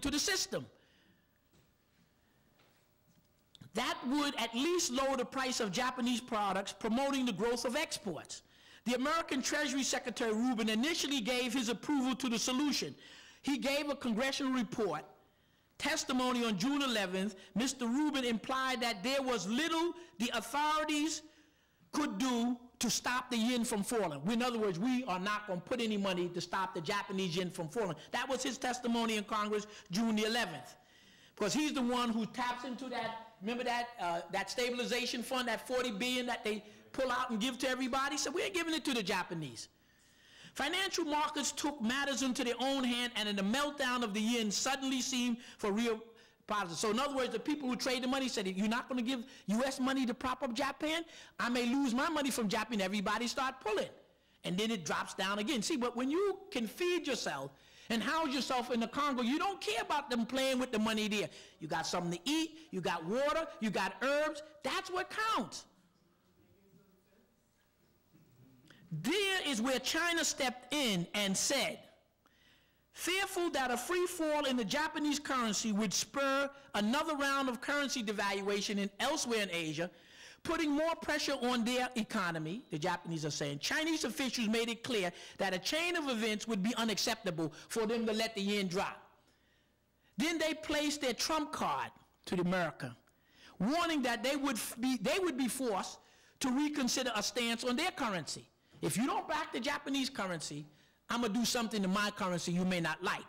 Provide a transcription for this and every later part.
into the system. That would at least lower the price of Japanese products, promoting the growth of exports. The American Treasury Secretary Rubin initially gave his approval to the solution. He gave a congressional report, testimony on June 11th. Mr. Rubin implied that there was little the authorities could do to stop the yen from falling. In other words, we are not going to put any money to stop the Japanese yen from falling. That was his testimony in Congress June the 11th. Because he's the one who taps into that, remember that stabilization fund, that $40 billion that they pull out and give to everybody? So we ain't giving it to the Japanese. Financial markets took matters into their own hand, and in the meltdown of the yen suddenly seemed for real positive. So in other words, the people who trade the money said, if you're not going to give U.S. money to prop up Japan, I may lose my money from Japan. Everybody start pulling. And then it drops down again. See, but when you can feed yourself and house yourself in the Congo, you don't care about them playing with the money there. You got something to eat, you got water, you got herbs. That's what counts. There is where China stepped in and said, fearful that a free fall in the Japanese currency would spur another round of currency devaluation elsewhere in Asia, putting more pressure on their economy, the Japanese are saying. Chinese officials made it clear that a chain of events would be unacceptable for them to let the yen drop. Then they placed their trump card to America, warning that they would be forced to reconsider a stance on their currency. If you don't back the Japanese currency, I'm going to do something to my currency you may not like.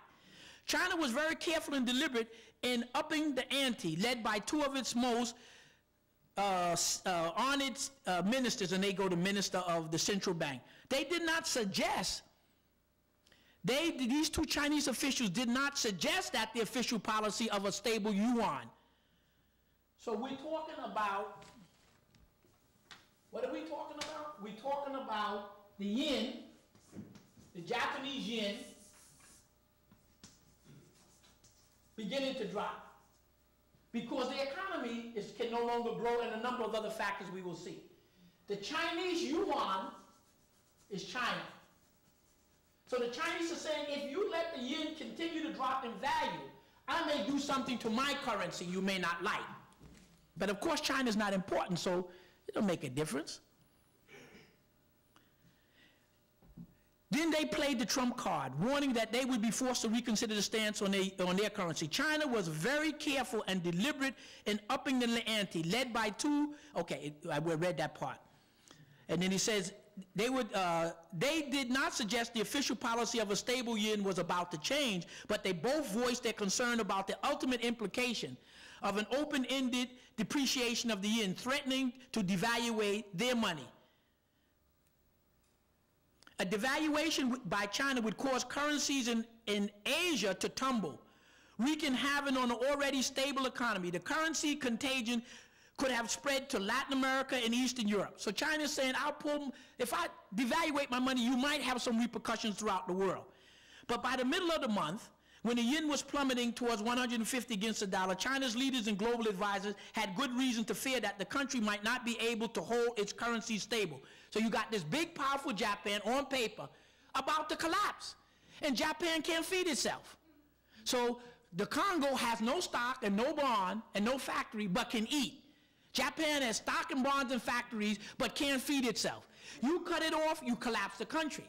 China was very careful and deliberate in upping the ante, led by two of its most honored ministers, and they go to minister of the central bank. They did not suggest, these two Chinese officials did not suggest that the official policy of a stable yuan. So we're talking about, what are we talking about? We're talking about the yen, the Japanese yen, beginning to drop, because the economy can no longer grow, and a number of other factors we will see. The Chinese yuan is China. So the Chinese are saying, if you let the yen continue to drop in value, I may do something to my currency you may not like. But of course, China's not important, so it don't make a difference. Then they played the trump card, warning that they would be forced to reconsider the stance on their currency. China was very careful and deliberate in upping the ante, led by two, okay, I read that part. And then he says, they did not suggest the official policy of a stable yen was about to change, but they both voiced their concern about the ultimate implication of an open-ended depreciation of the yen, threatening to devaluate their money. A devaluation by China would cause currencies in Asia to tumble, wreaking havoc on an already stable economy. The currency contagion could have spread to Latin America and Eastern Europe. So China's saying, if I devaluate my money, you might have some repercussions throughout the world. But by the middle of the month, when the yen was plummeting towards 150 against the dollar, China's leaders and global advisors had good reason to fear that the country might not be able to hold its currency stable. So you got this big, powerful Japan on paper about to collapse, and Japan can't feed itself. So the Congo has no stock and no bond and no factory, but can eat. Japan has stock and bonds and factories, but can't feed itself. You cut it off, you collapse the country.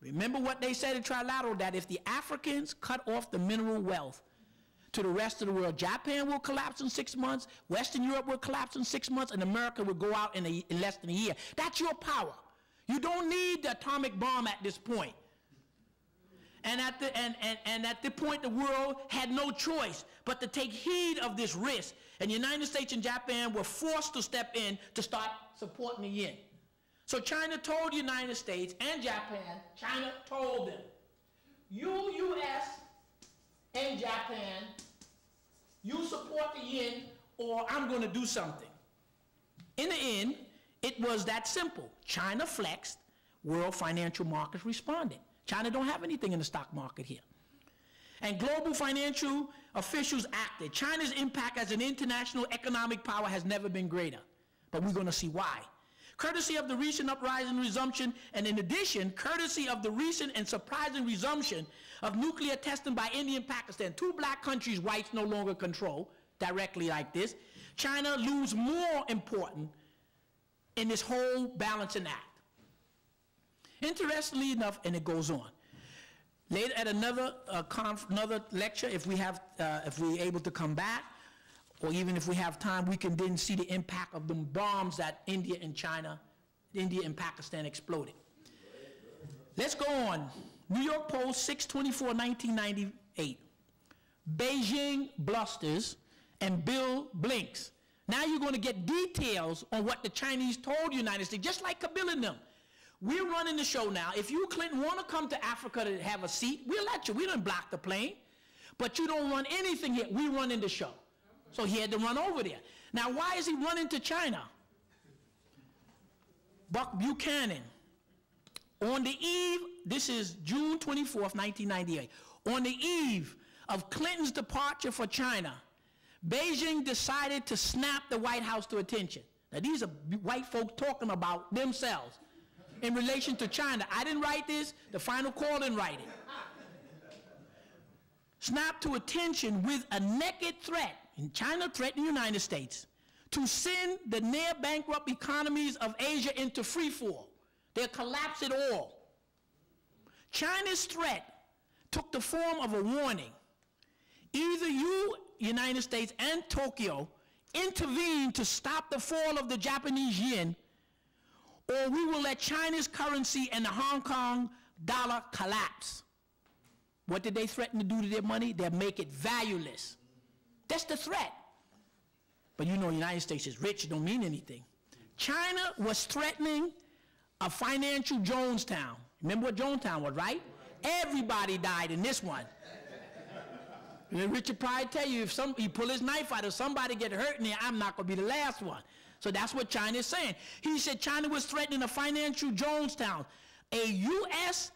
Remember what they said at Trilateral, that if the Africans cut off the mineral wealth to the rest of the world, Japan will collapse in 6 months, Western Europe will collapse in 6 months, and America will go out in less than a year. That's your power. You don't need the atomic bomb at this point. And at the point, the world had no choice but to take heed of this risk, and the United States and Japan were forced to step in to start supporting the yen. So China told the United States and Japan, China told them, you U.S. and Japan, you support the yen or I'm going to do something. In the end, it was that simple. China flexed, world financial markets responded. China don't have anything in the stock market here. And global financial officials acted. China's impact as an international economic power has never been greater, but we're going to see why. courtesy of the recent uprising resumption, and in addition, courtesy of the recent and surprising resumption of nuclear testing by India and Pakistan, two black countries whites no longer control directly like this, China lose more important in this whole balancing act. Interestingly enough, and it goes on. Later at another another lecture, if we have, if we're able to come back, or even if we have time, we can then see the impact of the bombs that India and China, India and Pakistan exploded. Let's go on. New York Post, 6/24/1998. Beijing blusters and Bill blinks. Now you're going to get details on what the Chinese told the United States, just like Kabila and them. We're running the show now. If you, Clinton, want to come to Africa to have a seat, we'll let you. We don't block the plane. But you don't run anything here. We're running the show. So he had to run over there. Now, why is he running to China? Buck Buchanan, on the eve, this is June 24th, 1998, on the eve of Clinton's departure for China, Beijing decided to snap the White House to attention. Now, these are white folk talking about themselves in relation to China. I didn't write this. The Final Call didn't write it. Snap to attention with a naked threat, and China threatened the United States, to send the near-bankrupt economies of Asia into freefall. They'll collapse it all. China's threat took the form of a warning. Either you, United States, and Tokyo intervene to stop the fall of the Japanese yen, or we will let China's currency and the Hong Kong dollar collapse. What did they threaten to do to their money? They'll make it valueless. That's the threat. But you know the United States is rich, it don't mean anything. China was threatening a financial Jonestown. Remember what Jonestown was, right? Everybody died in this one. Richard Pryor tell you, if he pull his knife out, if somebody get hurt in there, I'm not going to be the last one. So that's what China is saying. He said China was threatening a financial Jonestown, a U.S.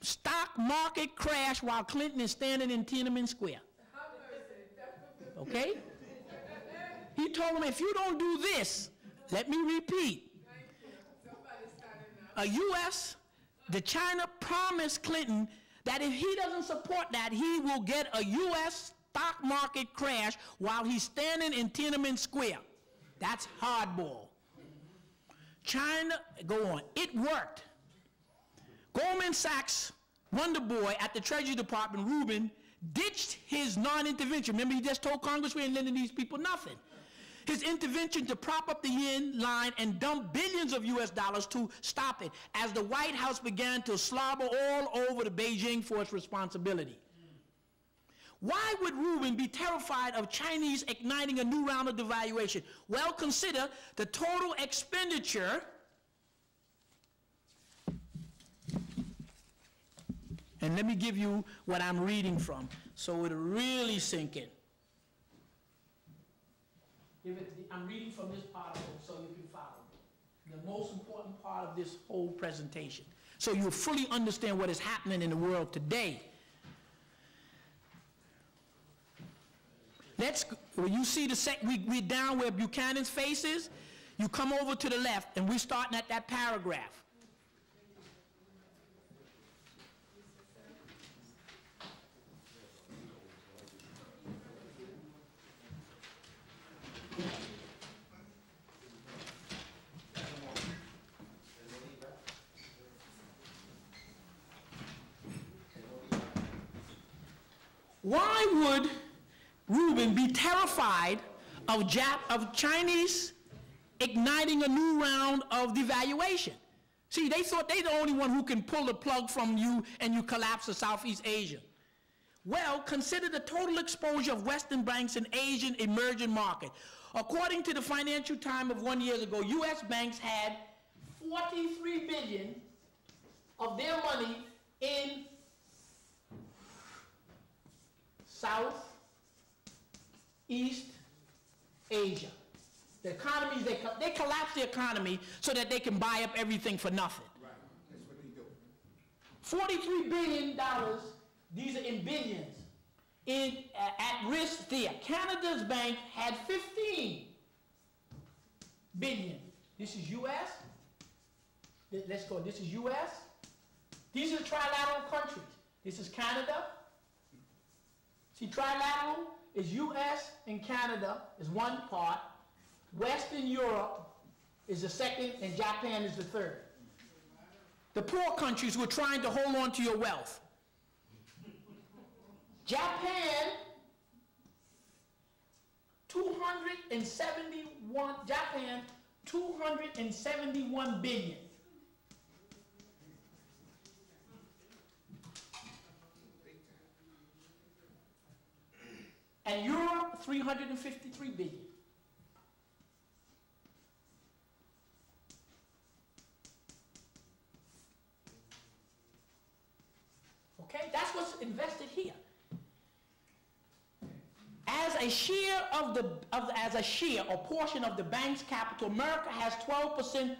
stock market crash while Clinton is standing in Tiananmen Square. Okay? He told him, if you don't do this, let me repeat. A U.S., the China promised Clinton that if he doesn't support that, he will get a U.S. stock market crash while he's standing in Tiananmen Square. That's hardball. China, go on. It worked. Goldman Sachs wonder boy at the Treasury Department, Rubin, ditched his non-intervention. Remember, he just told Congress we ain't lending these people nothing. His intervention to prop up the yen line and dump billions of U.S. dollars to stop it, as the White House began to slobber all over the Beijing for its responsibility. Why would Rubin be terrified of Chinese igniting a new round of devaluation? Well, consider the total expenditure, and let me give you what I'm reading from so it'll really sink in. I'm reading from this part of it so you can follow me. The most important part of this whole presentation. So you'll fully understand what is happening in the world today. Let's, when you see the we're down where Buchanan's face is, you come over to the left and we're starting at that paragraph. Why would Rubin be terrified of Chinese igniting a new round of devaluation? See, they thought they're the only one who can pull the plug from you and you collapse to Southeast Asia. Well, consider the total exposure of Western banks in Asian emerging market. According to the Financial Times of 1 year ago, U.S. banks had $43 billion of their money in Southeast Asia. The economies, they collapse the economy so that they can buy up everything for nothing. Right, that's what they do. $43 billion, these are in billions, in, at risk there. Canada's bank had $15 billion. This is US, Let's go. This is U.S. These are trilateral countries. This is Canada. See, trilateral is U.S. and Canada is one part. Western Europe is the second, and Japan is the third. The poor countries were trying to hold on to your wealth. Japan, 271 billion. And Europe, 353 billion. Okay, that's what's invested here. As a share of a portion of the bank's capital, America has 12%.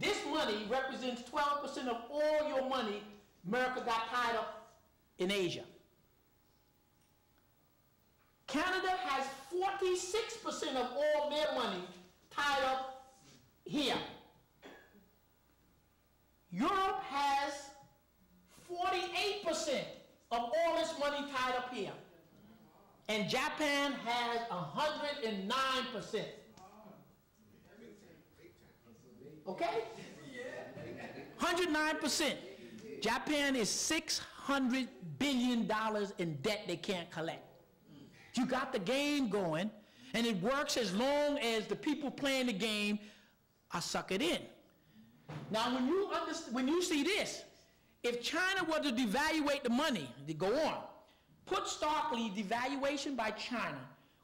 This money represents 12% of all your money. America got tied up in Asia. Canada has 46% of all their money tied up here. Europe has 48% of all its money tied up here. And Japan has 109%. Okay? 109%. Japan is $600 billion in debt they can't collect. You got the game going, and it works as long as the people playing the game are suckered in. Now, when you see this, if China were to devaluate the money, they go on. Put starkly, devaluation by China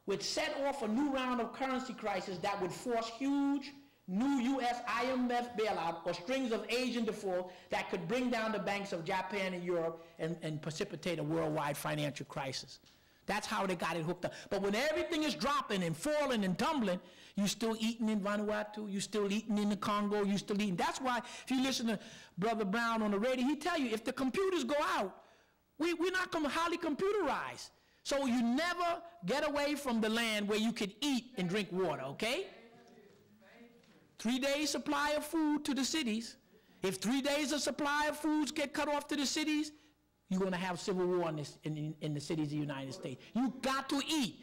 would set off a new round of currency crisis that would force huge new U.S. IMF bailout or strings of Asian default that could bring down the banks of Japan and Europe and precipitate a worldwide financial crisis. That's how they got it hooked up. But when everything is dropping and falling and tumbling, you're still eating in Vanuatu, you're still eating in the Congo, you're still eating. That's why if you listen to Brother Brown on the radio, he tell you if the computers go out, we're not highly computerized. So you never get away from the land where you could eat and drink water, okay? 3 days supply of food to the cities. If 3 days of supply of foods get cut off to the cities, you're going to have civil war in the cities of the United States. You got to eat.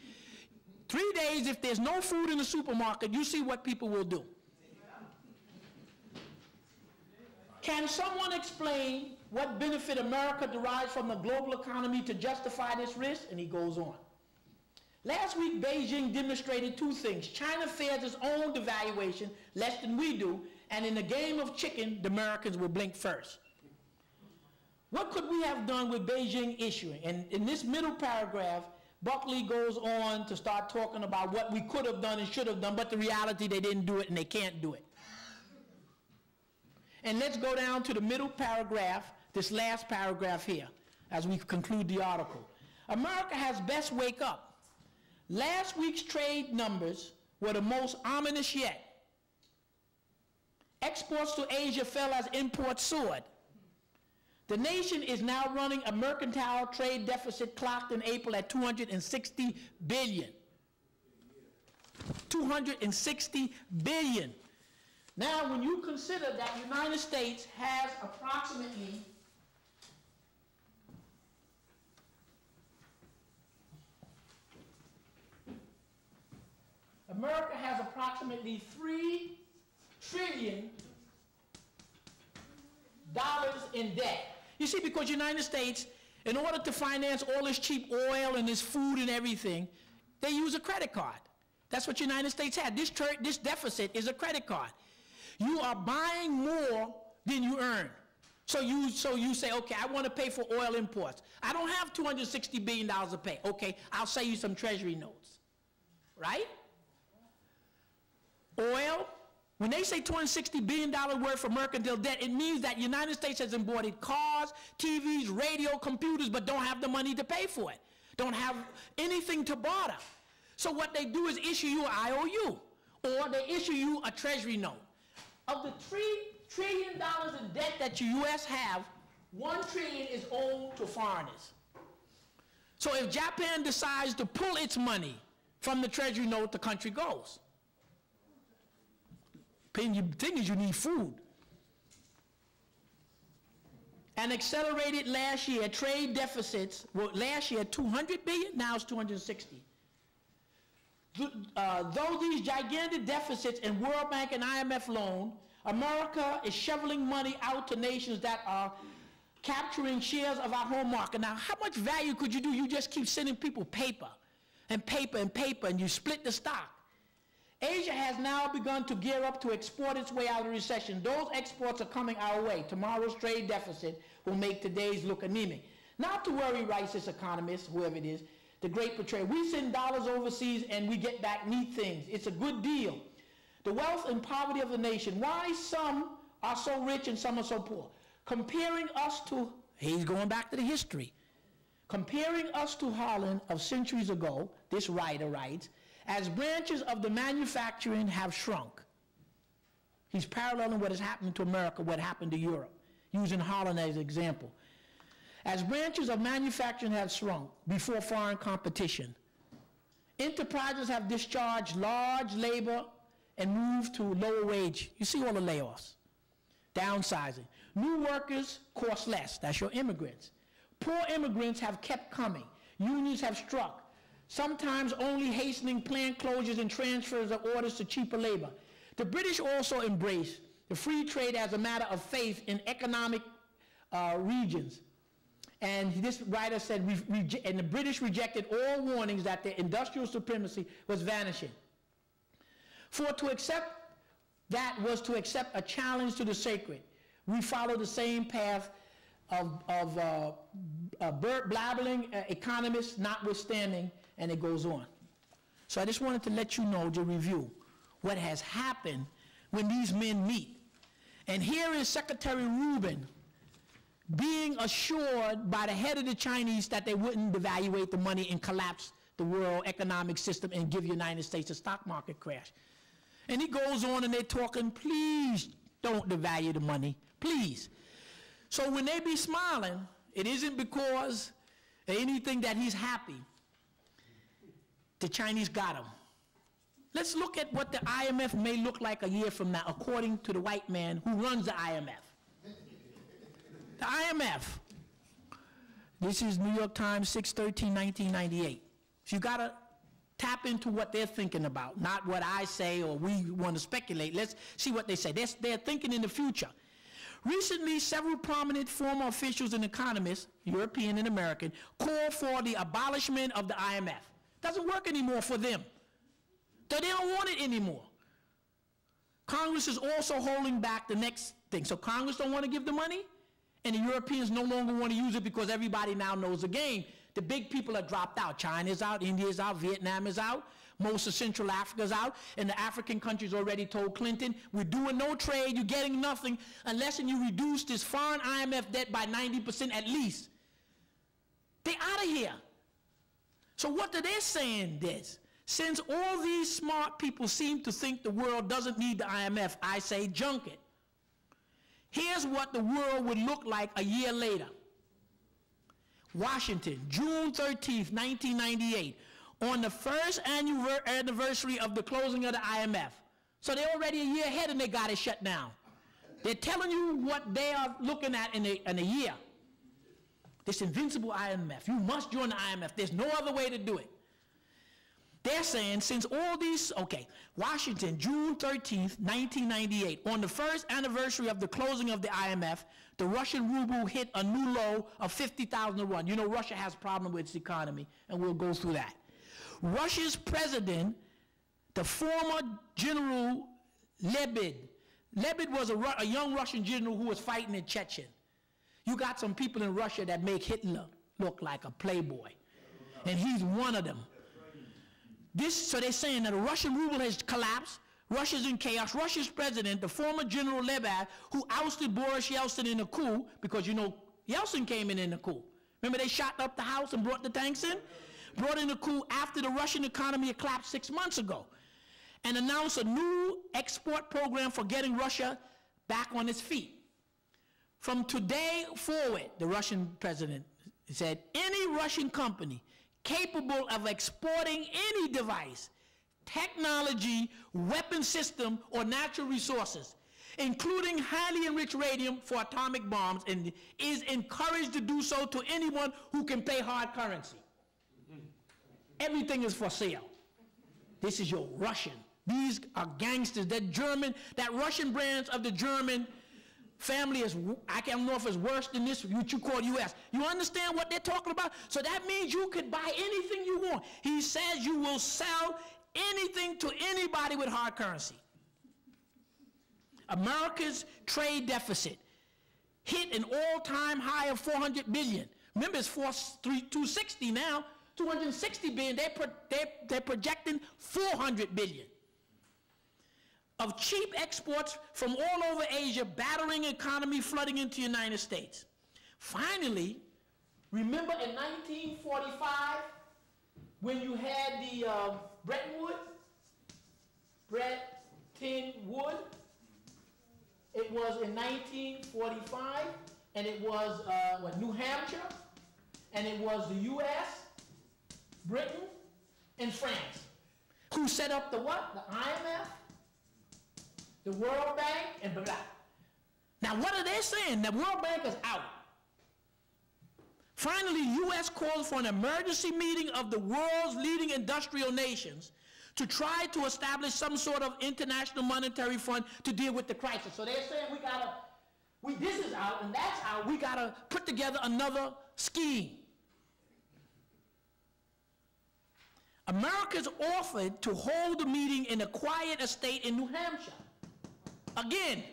3 days, if there's no food in the supermarket, you see what people will do. Can someone explain what benefit America derives from the global economy to justify this risk? And he goes on. Last week, Beijing demonstrated two things. China fears its own devaluation less than we do, and in the game of chicken, the Americans will blink first. What could we have done with Beijing issuing? And in this middle paragraph, Buckley goes on to start talking about what we could have done and should have done, but the reality, they didn't do it and they can't do it. And let's go down to the middle paragraph, this last paragraph here, as we conclude the article. America has best wake up. Last week's trade numbers were the most ominous yet. Exports to Asia fell as imports soared. The nation is now running a mercantile trade deficit clocked in April at $260 billion. $260 billion. Now, when you consider that the United States has approximately America has approximately $3 trillion in debt. You see, because the United States, in order to finance all this cheap oil and this food and everything, they use a credit card. That's what the United States had. This deficit is a credit card. You are buying more than you earn. So you say, okay, I want to pay for oil imports. I don't have $260 billion to pay. Okay, I'll sell you some treasury notes. Right? Oil. When they say $260 billion worth of mercantile debt, it means that the United States has imported cars, TVs, radio, computers, but don't have the money to pay for it. Don't have anything to barter. So what they do is issue you an IOU, or they issue you a treasury note. Of the $3 trillion in debt that the U.S. have, $1 trillion is owed to foreigners. So if Japan decides to pull its money from the treasury note, the country goes. The thing is, you need food. and accelerated last year. Trade deficits were last year $200 billion, now it's $260 billion. Though these gigantic deficits in World Bank and IMF loan, America is shoveling money out to nations that are capturing shares of our home market. Now, how much value could you do? You just keep sending people paper and paper and paper, and you split the stock. Asia has now begun to gear up to export its way out of recession. Those exports are coming our way. Tomorrow's trade deficit will make today's look anemic. Not to worry, writes this economist, whoever it is, the great betrayer. We send dollars overseas and we get back neat things. It's a good deal. The wealth and poverty of the nation. Why some are so rich and some are so poor. Comparing us to, he's going back to the history. Comparing us to Holland of centuries ago, this writer writes, as branches of the manufacturing have shrunk. He's paralleling what has happened to America, what happened to Europe, using Holland as an example. As branches of manufacturing have shrunk before foreign competition, enterprises have discharged large labor and moved to lower wage. You see all the layoffs. Downsizing. New workers cost less. That's your immigrants. Poor immigrants have kept coming. Unions have struck, sometimes only hastening plant closures and transfers of orders to cheaper labor. The British also embraced the free trade as a matter of faith in economic regions. And this writer said, and the British rejected all warnings that their industrial supremacy was vanishing. For to accept that was to accept a challenge to the sacred. We follow the same path of blabbling economists notwithstanding, and it goes on. So I just wanted to let you know, to review what has happened when these men meet. And here is Secretary Rubin being assured by the head of the Chinese that they wouldn't devaluate the money and collapse the world economic system and give the United States a stock market crash. And he goes on and they're talking, please don't devalue the money, please. So when they be smiling, it isn't because anything that he's happy. The Chinese got him. Let's look at what the IMF may look like a year from now, according to the white man who runs the IMF. The IMF. This is New York Times, 6/13/1998. So you got to tap into what they're thinking about, not what I say or we want to speculate. Let's see what they say. They're thinking in the future. Recently, several prominent former officials and economists, European and American, called for the abolishment of the IMF. Doesn't work anymore for them. They don't want it anymore. Congress is also holding back the next thing. So Congress don't want to give the money, and the Europeans no longer want to use it because everybody now knows the game. The big people are dropped out. China's out, India's out, Vietnam is out, most of Central Africa's out, and the African countries already told Clinton, we're doing no trade, you're getting nothing, unless you reduce this foreign IMF debt by 90% at least. They're out of here. So what are they saying this? Since all these smart people seem to think the world doesn't need the IMF, I say junk it. Here's what the world would look like a year later. Washington, June 13th, 1998, on the first anniversary of the closing of the IMF. So they're already a year ahead and they got it shut down. They're telling you what they are looking at in a year. This invincible IMF. You must join the IMF. There's no other way to do it. They're saying since all these, okay, Washington, June 13th, 1998, on the first anniversary of the closing of the IMF, the Russian ruble hit a new low of 50,000 to one. You know Russia has a problem with its economy, and we'll go through that. Russia's president, the former general Lebed. Lebed was a young Russian general who was fighting in Chechen. You got some people in Russia that make Hitler look like a playboy, and he's one of them. So they're saying that the Russian ruble has collapsed, Russia's in chaos, Russia's president, the former General Lebed, who ousted Boris Yeltsin in a coup, because you know Yeltsin came in a coup. Remember they shot up the house and brought the tanks in? Brought in a coup after the Russian economy collapsed 6 months ago, and announced a new export program for getting Russia back on its feet. From today forward, the Russian president said, any Russian company capable of exporting any device, technology, weapon system, or natural resources, including highly enriched radium for atomic bombs, and is encouraged to do so to anyone who can pay hard currency. Everything is for sale. This is your Russian. These are gangsters. That German, that Russian branch of the German family is, I don't know if it's worse than this, what you call U.S. You understand what they're talking about? So that means you could buy anything you want. He says you will sell anything to anybody with hard currency. America's trade deficit hit an all-time high of 400 billion. Remember, it's 260 now. 260 billion, they're projecting 400 billion. Of cheap exports from all over Asia, battering economy, flooding into the United States. Finally, remember in 1945, when you had the Bretton Woods, it was in 1945, and it was New Hampshire, and it was the U.S., Britain, and France, who set up the what? The IMF, the World Bank, and blah, blah. Now, what are they saying? The World Bank is out. Finally, U.S. calls for an emergency meeting of the world's leading industrial nations to try to establish some sort of international monetary fund to deal with the crisis. So they're saying we gotta, this is out and that's out, we gotta put together another scheme. America's offered to hold the meeting in a quiet estate in New Hampshire. Again,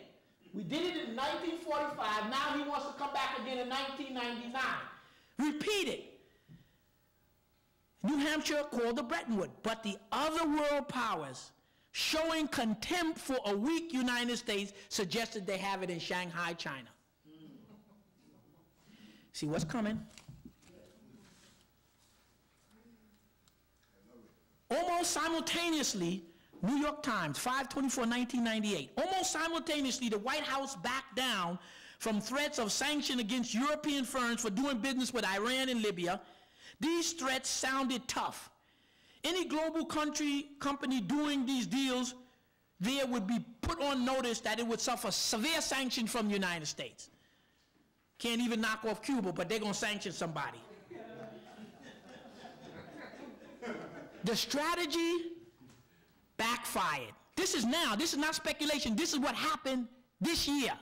we did it in 1945, now he wants to come back again in 1999. Repeat it. New Hampshire called the Bretton Woods, but the other world powers, showing contempt for a weak United States, suggested they have it in Shanghai, China. See what's coming? Almost simultaneously, New York Times, 5/24/1998, almost simultaneously, the White House backed down from threats of sanction against European firms for doing business with Iran and Libya. These threats sounded tough. Any global company doing these deals there would be put on notice that it would suffer severe sanctions from the United States. Can't even knock off Cuba, but they're going to sanction somebody. The strategy backfired. This is now, this is not speculation. This is what happened this year.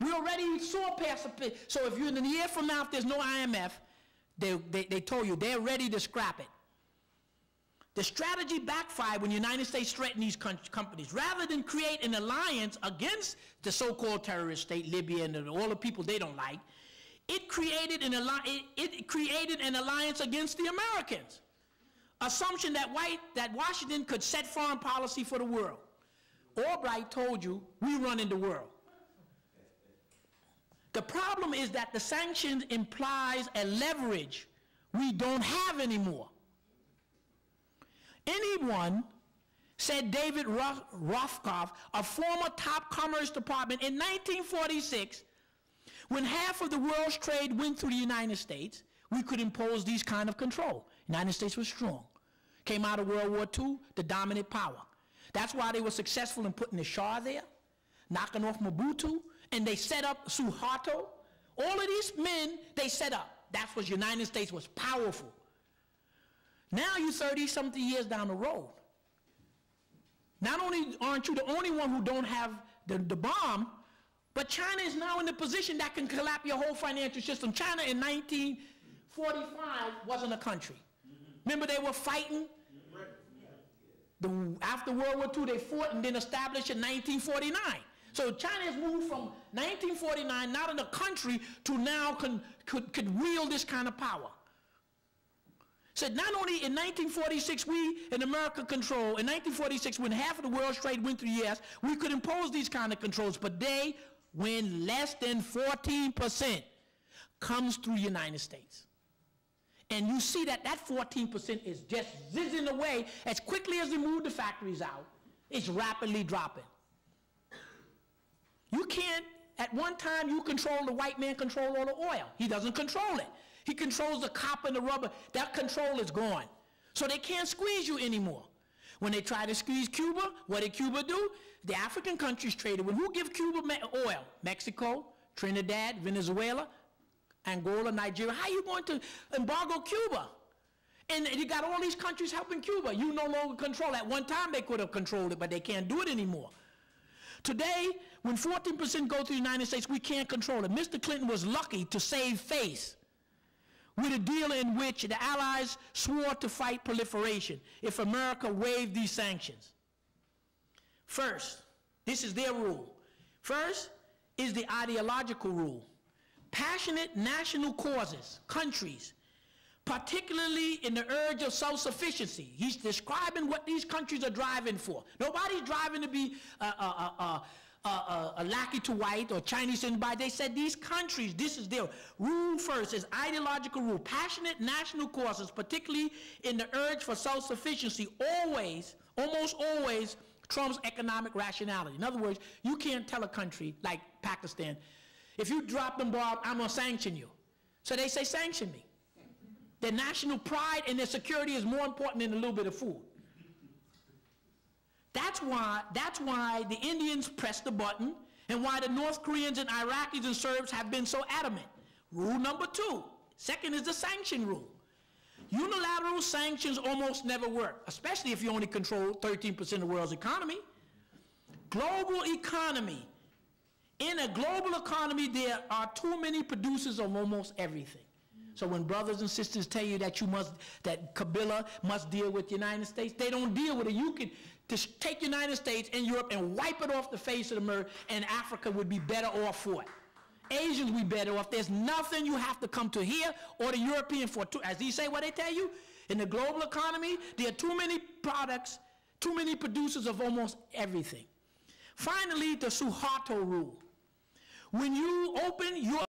We already saw past the pit. So if you're in a year from now, if there's no IMF, they told you they're ready to scrap it. The strategy backfired when the United States threatened these companies. Rather than create an alliance against the so-called terrorist state, Libya, and all the people they don't like, it created an alliance against the Americans. Assumption that Washington could set foreign policy for the world. Albright told you, we run in the world. The problem is that the sanctions implies a leverage we don't have anymore. Anyone, said David Rothkoff, a former top Commerce Department, in 1946, when half of the world's trade went through the United States, we could impose these kind of control. United States was strong. Came out of World War II, the dominant power. That's why they were successful in putting the Shah there, knocking off Mobutu, and they set up Suharto. All of these men, they set up. That's what the United States was powerful. Now you're 30-something years down the road. Not only aren't you the only one who don't have the bomb, but China is now in the position that can collapse your whole financial system. China in 1945 wasn't a country. Remember they were fighting? After World War II, they fought and then established in 1949. So China has moved from 1949, not in a country, to now could wield this kind of power. So not only in 1946, we in America control, in 1946, when half of the world's trade went through the US, we could impose these kind of controls, but they, when less than 14% comes through the United States. And you see that that 14% is just zizzing away as quickly as they move the factories out. It's rapidly dropping. You can't, at one time you control, the white man control all the oil. He doesn't control it. He controls the copper and the rubber. That control is gone. So they can't squeeze you anymore. When they tried to squeeze Cuba, what did Cuba do? The African countries traded with. Who give Cuba oil? Mexico, Trinidad, Venezuela, Angola, Nigeria. How are you going to embargo Cuba? And you got all these countries helping Cuba. You no longer control. At one time they could have controlled it, but they can't do it anymore. Today, when 14% go to the United States, we can't control it. Mr. Clinton was lucky to save face with a deal in which the Allies swore to fight proliferation if America waived these sanctions. First, this is their rule. First is the ideological rule. Passionate national causes, countries, particularly in the urge of self-sufficiency. He's describing what these countries are driving for. Nobody's driving to be a lackey to white or Chinese anybody. They said these countries, this is their rule first, is ideological rule. Passionate national causes, particularly in the urge for self-sufficiency, always, almost always, trumps economic rationality. In other words, you can't tell a country like Pakistan, if you drop them, Bob, I'm going to sanction you. So they say, sanction me. Their national pride and their security is more important than a little bit of food. That's why the Indians pressed the button and why the North Koreans and Iraqis and Serbs have been so adamant. Rule number two. Second is the sanction rule. Unilateral sanctions almost never work, especially if you only control 13% of the world's economy. Global economy. In a global economy, there are too many producers of almost everything. So when brothers and sisters tell you that that Kabila must deal with the United States, they don't deal with it. You could just take the United States and Europe and wipe it off the face of the earth, and Africa would be better off for it. Asians would be better off. There's nothing you have to come to here or the European for. As they say, what they tell you, in the global economy, there are too many products, too many producers of almost everything. Finally, the Suharto rule. When you open your